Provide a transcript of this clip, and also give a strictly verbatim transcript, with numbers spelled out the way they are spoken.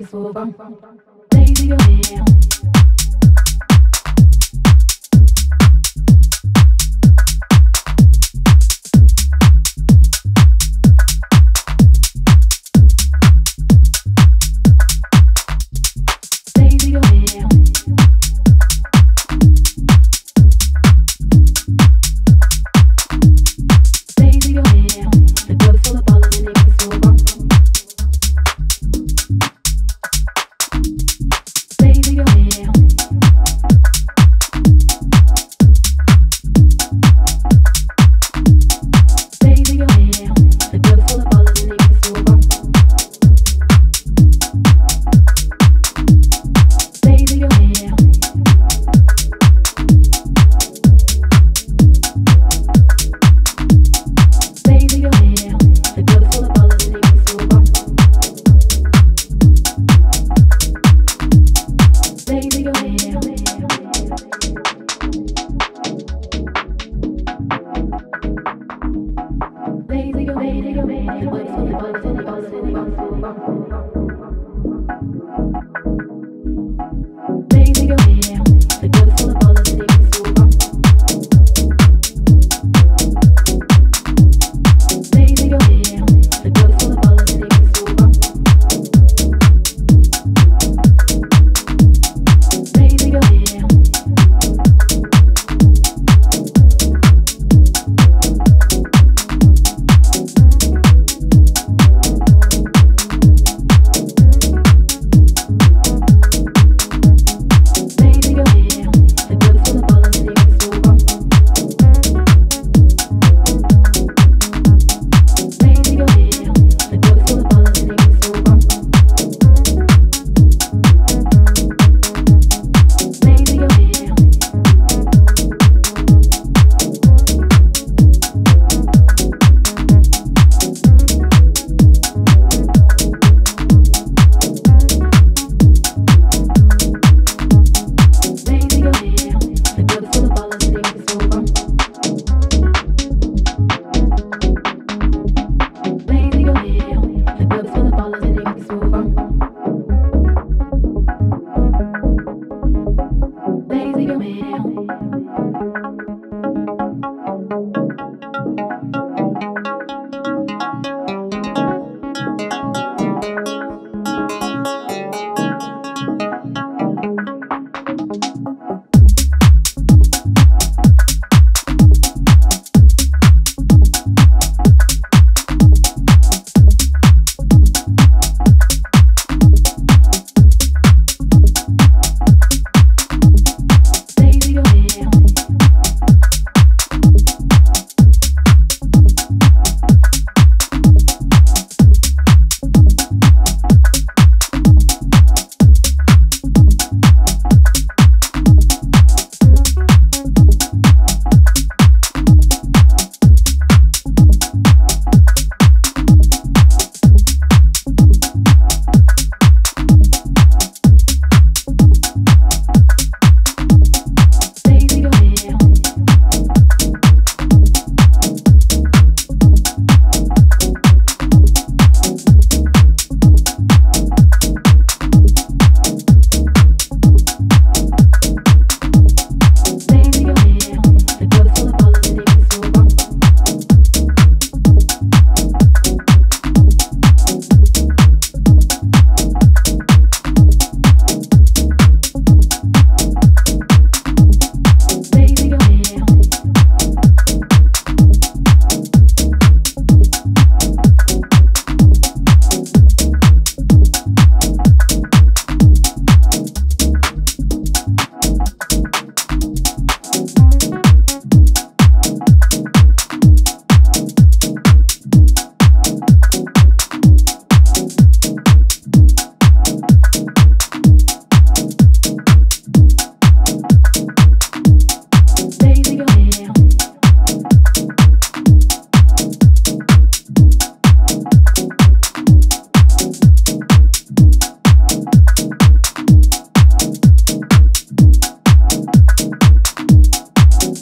like it's over. Lay your hand